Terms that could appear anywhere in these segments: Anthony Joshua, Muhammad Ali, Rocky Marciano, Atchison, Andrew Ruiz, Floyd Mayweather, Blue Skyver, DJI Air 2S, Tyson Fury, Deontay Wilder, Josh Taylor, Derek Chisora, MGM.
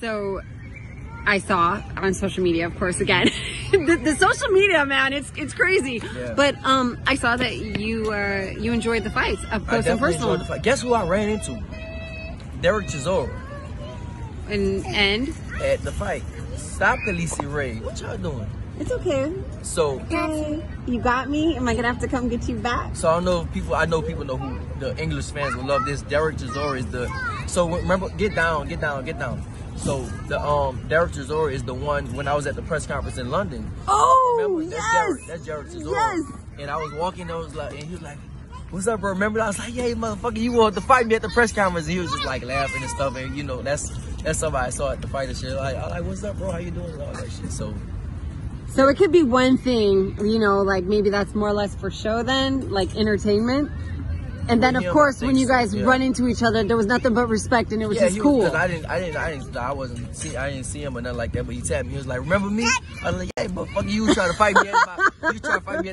So I saw on social media, of course, again, the social media, man, it's crazy. Yeah. But I saw that you enjoyed the fights up close and personal. The fight. Guess who I ran into? Derek Chisora. And at the fight. Stop, Khaleesi Ray. What y'all doing? It's okay. So hey, you got me. Am I gonna have to come get you back? So I know people know who the English fans will love this. Derek Chisora is the. So remember, get down. So the Derek Chisora is the one when I was at the press conference in London. Oh, remember? That's Derek Chisora. Yes. And I was walking, and I was like, and he was like, "What's up, bro?" Remember? I was like, "Hey, motherfucker, you want to fight me at the press conference?" And he was just like laughing and stuff, and you know that's somebody I saw at the fight and shit. Like, I was like, "What's up, bro? How you doing?" And all that shit. So it could be one thing, you know, like maybe that's more or less for show then, like entertainment. And then, of course, when you guys run into each other, there was nothing but respect, and it was just cool. Because I didn't see him or nothing like that. But he tapped me. He was like, "Remember me?" I was like, "Yeah, but fuck you, you trying to fight me at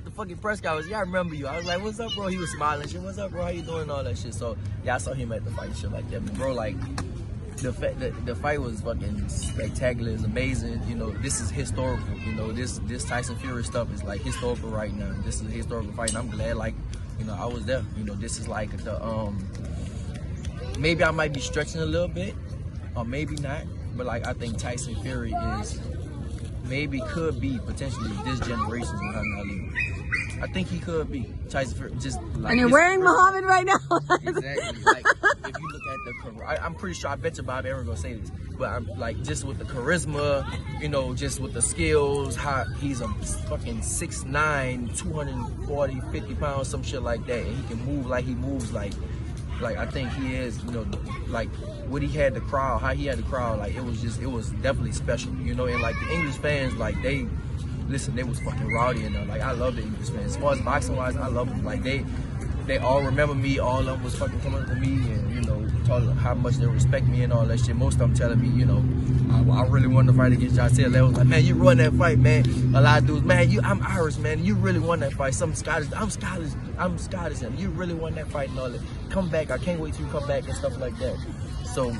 the fucking press conference. Yeah, I remember you." I was like, "What's up, bro?" He was smiling. Shit, "What's up, bro? How you doing?" All that shit. So yeah, I saw him at the fight, shit like that. But bro, like the fight was fucking spectacular. It's amazing. You know, this is historical. You know, this Tyson Fury stuff is like historical right now. This is a historical fight, and I'm glad like. You know, I was there. You know, this is like the, maybe I might be stretching a little bit, or maybe not. But, like, I think Tyson Fury is, maybe could be potentially this generation's Muhammad Ali. I think he could be. Tyson Fury, just like. And you're wearing Muhammad right now. Exactly. Like, if you look at the, I'm pretty sure, I bet you Bob Aaron gonna say this. But I'm like, just with the charisma, you know, just with the skills, how he's a fucking 6'9", 240, 50 pounds, some shit like that. And he can move like he moves, like I think he is, you know, like what he had the crowd, how he had the crowd, like it was definitely special, you know. And like the English fans, like they was fucking rowdy in there. Like I love the English fans. As far as boxing wise, I love them. Like they all remember me, all of them was fucking coming up to me and, you know, talking how much they respect me and all that shit. Most of them telling me, you know, I really wanted to fight against Josh Taylor. They was like, "Man, you won that fight, man." A lot of dudes, "Man, I'm Irish, man. You really won that fight." Some Scottish, "I'm Scottish, and you really won that fight and all that. Come back, I can't wait till you come back," and stuff like that. So,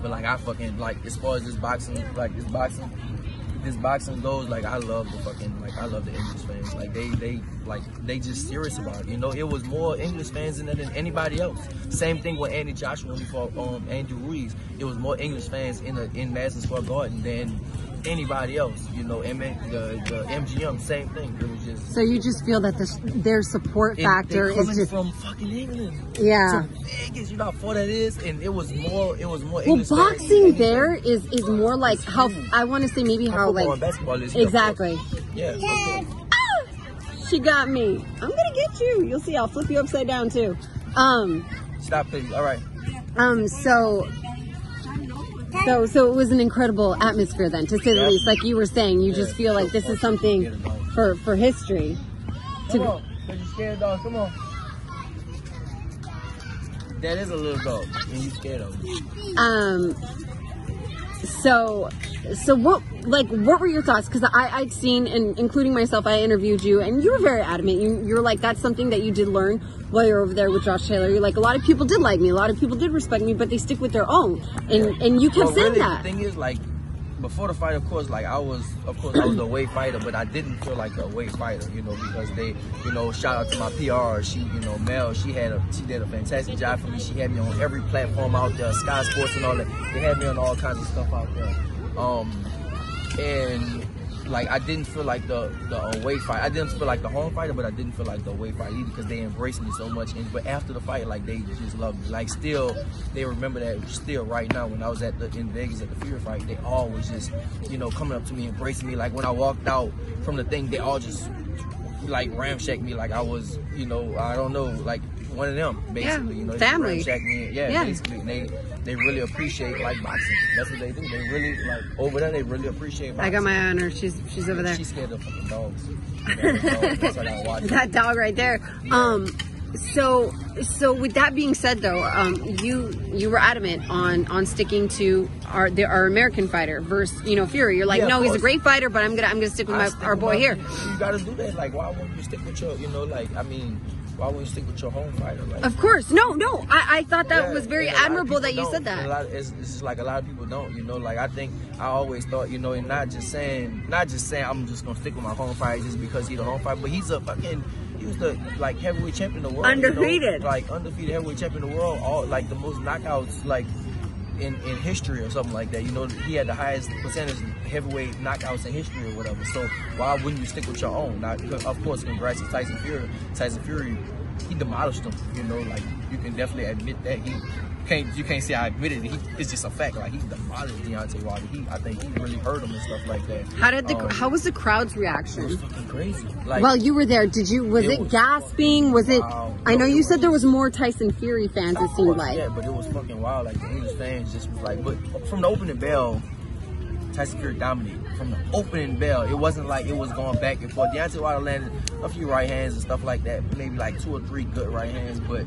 but like I fucking, like as far as this boxing goes, like I love the English fans. Like they just serious about it. You know, it was more English fans in there than anybody else. Same thing with Anthony Joshua when we fought Andrew Ruiz. It was more English fans in Madison Square Garden than anybody else. You know, the MGM, same thing. It was just. So you just feel that their support factor is just from fucking England. Yeah. To Vegas, you know how far that is, and it was more. Well, English boxing there is more like how I want to say maybe how like basketball is exactly. Yeah. Okay. Oh, she got me. I'm gonna get you. You'll see. I'll flip you upside down too. Stop, please. All right. So it was an incredible atmosphere then, to say the least. Like you were saying, you just feel like this is something for history. Come on, because you're scared, dog. Come on. That is a little dog, and you're scared of it. So what were your thoughts? Because I'd seen, and including myself, I interviewed you, and you were very adamant. You were like, that's something that you did learn while you were over there with Josh Taylor. You're like, a lot of people did like me, a lot of people did respect me, but they stick with their own. And you kept saying really, that. The thing is, like, before the fight, of course, like I was a weight fighter, but I didn't feel like a weight fighter, you know, because they, you know, shout out to my PR, she, you know, Mel, she did a fantastic job for me. She had me on every platform out there, Sky Sports and all that. They had me on all kinds of stuff out there. And like I didn't feel like the weight fighter. I didn't feel like the home fighter, but I didn't feel like the weight fighter either, because they embraced me so much. And but after the fight, like they just loved me. Like still, they remember that still right now. When I was in Vegas at the Fury fight, they all was just, you know, coming up to me, embracing me. Like when I walked out from the thing, they all just like ramshacked me, like I was, you know, I don't know, like one of them basically, yeah, you know, family. Yeah, basically. And they really appreciate like boxing. That's what they do. They really like over there. They really appreciate boxing. I got my honor. She's over there. She's scared of fucking dogs. That's what I watch. That dog right there. Yeah. So with that being said, though, you were adamant on sticking to our American fighter versus, you know, Fury. You're like, yeah, no, he's a great fighter, but I'm gonna stick with our boy here. You gotta do that. Like, why won't you stick with your? You know, like I mean. why would you stick with your home fighter? Like, of course. No. I thought that was very admirable that you said that. It's just like a lot of people don't, you know. Like, I think I always thought, you know, and not just saying I'm just going to stick with my home fighter just because he's a home fighter. But he's a fucking... He was the, like, heavyweight champion of the world. Undefeated. You know? Like, undefeated heavyweight champion of the world. All, like, the most knockouts, like, in history or something like that. You know, he had the highest percentage of heavyweight knockouts in history or whatever. So, why wouldn't you stick with your own? Now, of course, congrats to Tyson Fury. Tyson Fury, he demolished him. You know, like, you can definitely admit that. You can't say I admit it. It's just a fact. Like, he demolished Deontay Wilder. I think he really hurt him and stuff like that. How was the crowd's reaction? It was fucking crazy. Like, well, you were there. Was it gasping? Was it? I know you said there was more Tyson Fury fans. It seemed like. Yeah, but it was fucking wild. Like, the English fans just was like, but from the opening bell, Tyson Fury dominated. From the opening bell, it wasn't like it was going back and forth. Deontay Wilder landed a few right hands and stuff like that. Maybe like 2 or 3 good right hands, but.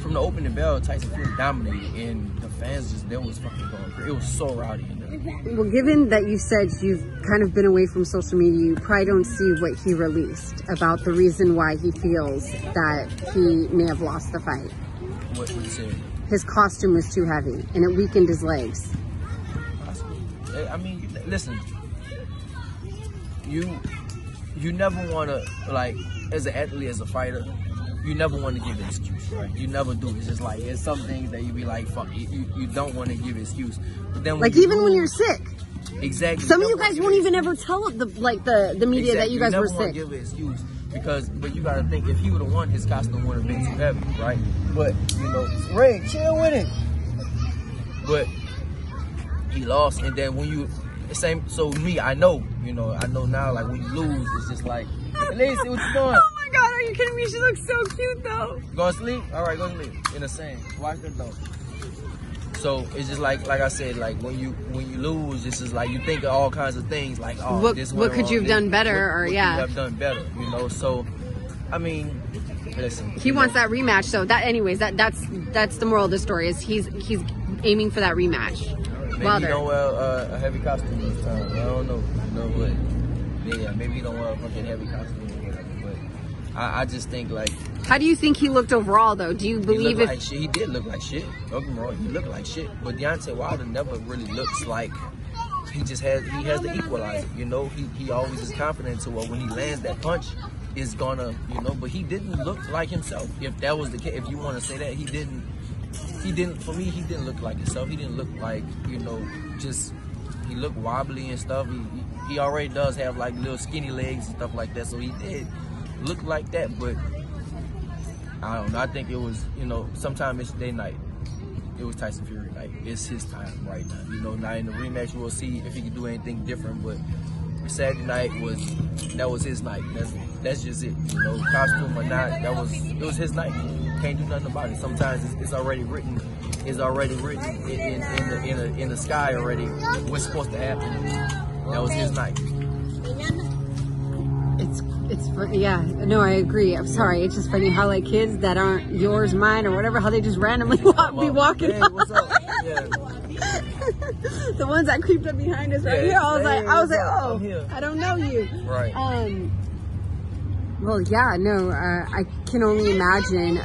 From the opening bell, Tyson Fury dominated, and the fans just, they was fucking going crazy. It was so rowdy. Well, given that you said you've kind of been away from social media, you probably don't see what he released about the reason why he feels that he may have lost the fight. What was it? His costume was too heavy, and it weakened his legs. I mean, listen, you never want to, like, as an athlete, as a fighter, you never want to give an excuse, right? You never do. It's just like, it's some things that you be like, fuck, you don't want to give an excuse. But then, like, even when you're sick. Exactly. Some of you guys won't even ever tell the media that you guys were sick. You never want to give an excuse because, but you got to think, if he would have won, his costume would have been too heavy, right? But, you know, Ray, chill with it. But he lost, and then when you, same, so me, I know now, like, when you lose, it's just like, at least see what you're doing. God, are you kidding me? She looks so cute though. Go to sleep? Alright, go to sleep. In the sand. Watch her though. So it's just like I said, like when you lose, it's just like you think of all kinds of things, like, oh, what could you have done better, you know. So I mean, listen. He wants that rematch, so that anyways, that's the moral of the story, is he's aiming for that rematch. Maybe Wilder. He don't wear a heavy costume this time. I don't know. But yeah, maybe he don't wear a fucking heavy costume. I just think, like... How do you think he looked overall, though? Do you believe it? Like, he did look like shit. Don't get me wrong, he looked like shit. But Deontay Wilder never really looks like... He just has... He has the equalizer, you know? He always is confident to when he lands that punch, it's gonna... You know? But he didn't look like himself. If that was the case, if you want to say that, he didn't... For me, he didn't look like himself. He didn't look like, you know, just... He looked wobbly and stuff. He already does have, like, little skinny legs and stuff like that. So he did... look like that, but I don't know. I think it was, you know, sometime it's day night. It was Tyson Fury night. It's his time right now. You know, now in the rematch we'll see if he can do anything different, but Saturday night was his night. That's just it. You know, costume or not, it was his night. Can't do nothing about it. Sometimes it's already written. It's already written in the sky already. What's supposed to happen? That was his night. It's funny, yeah. No, I agree. I'm sorry. It's just funny how, like, kids that aren't yours, mine, or whatever, how they just randomly be walking. Hey, what's up? Yeah. The ones that creeped up behind us right here. I was like, oh, I don't know you. Right. Well, yeah. No, I can only imagine.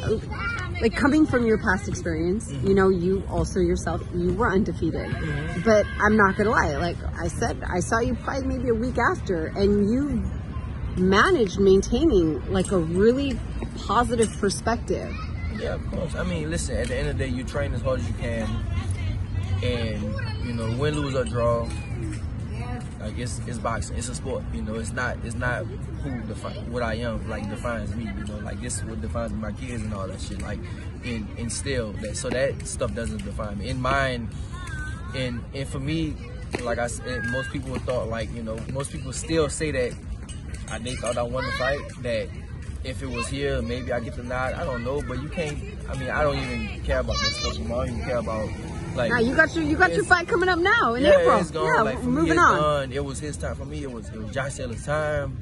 Like, coming from your past experience, you know, you also yourself, you were undefeated. But I'm not gonna lie. Like I said, I saw you probably maybe a week after, and you managed maintaining, like, a really positive perspective. Yeah, of course. I mean, listen, at the end of the day, you train as hard as you can, and, you know, win, lose, or draw, like, it's boxing. It's a sport, you know. It's not who what I am, like, defines me, you know. Like, this is what defines my kids and all that shit, like, and still that, so that stuff doesn't define me in mine. And for me, like I said, most people thought, like, you know, most people still say that they thought I won the fight, that if it was here, maybe I get the nod. I don't know, but you can't. I mean, I don't even care about that stuff anymore. I don't even care about, like. Now you got your fight coming up now in April. It's gone. Yeah, like, moving on. Done. It was his time. For me, it was Josh Taylor's time.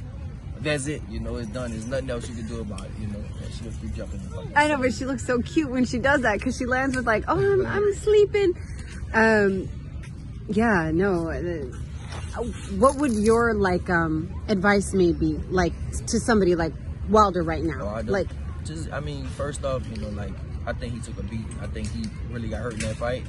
That's it. You know, it's done. There's nothing else you can do about it. You know, she looks pretty jumping. I know, but she looks so cute when she does that, because she lands with, like, oh, I'm sleeping. Yeah, no. What would your, like, advice maybe, like, to somebody like Wilder right now? No, like, just, I mean, first off, you know, like, I think he took a beat. I think he really got hurt in that fight.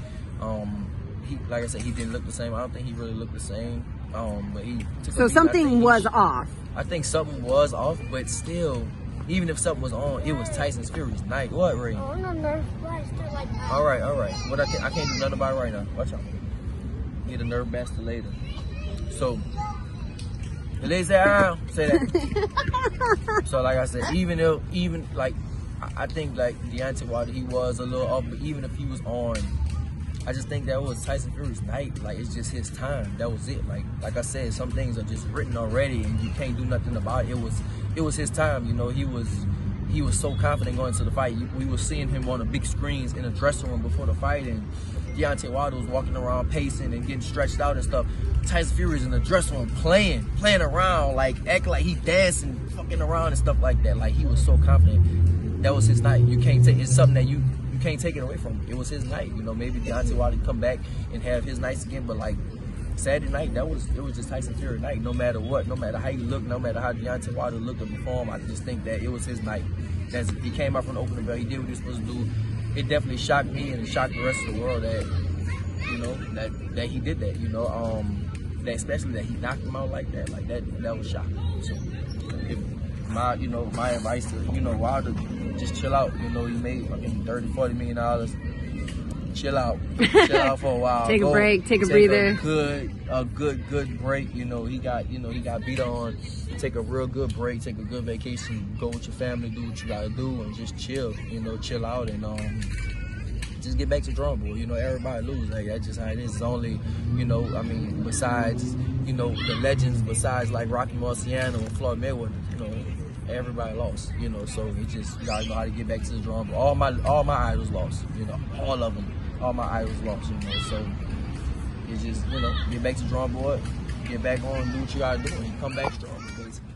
He, like I said, he didn't look the same. I don't think he really looked the same. But he took a beat. Something was off. I think something was off, but still, even if something was on, it was Tyson Fury's night. What, Ray? Oh, no, nerve blaster like that. All right, all right. What I can't do nothing about it right now. Watch out. Get a nerve blaster later. So, the ladies say, ah, say that. So, like I said, even like, I think, like, Deontay Wilder, he was a little off, but even if he was on, I just think that was Tyson Fury's night. Like, it's just his time. That was it. Like I said, some things are just written already, and you can't do nothing about it. It was his time. You know, he was so confident going into the fight. We were seeing him on the big screens in the dressing room before the fight, and Deontay Wilder was walking around pacing and getting stretched out and stuff. Tyson Fury's in the dressing room playing around, like, acting like he dancing, fucking around and stuff like that. Like, he was so confident. That was his night. You can't take, it's something that you can't take it away from him. It was his night. You know, maybe Deontay Wilder come back and have his nights again, but like, Saturday night, it was just Tyson Fury night. No matter what, no matter how he looked, no matter how Deontay Wilder looked or performed, I just think that it was his night. That's, he came out from the opening bell, he did what he was supposed to do. It definitely shocked me, and it shocked the rest of the world that, you know, that he did that, you know, that especially that he knocked him out like that. Like, that was shocking. So, my advice to, you know, Wilder, just chill out. You know, you made fucking $30–40 million. Chill out. Chill out for a while. Take a break. Take a breather. A good break. You know, he got beat on. Take a real good break. Take a good vacation. Go with your family. Do what you gotta do, and just chill. You know, chill out, and just get back to the drawing board. You know, everybody lose. Like, that's just how it is. It's only, you know, I mean, besides, you know, the legends, besides like Rocky Marciano and Floyd Mayweather, you know, everybody lost, you know, so it just, you gotta know how to get back to the drawing board. All my idols lost, you know, all of them. All my idols lost, you know, so it's just, you know, get back to the drawing board, get back on, do what you gotta do, and come back strong, basically.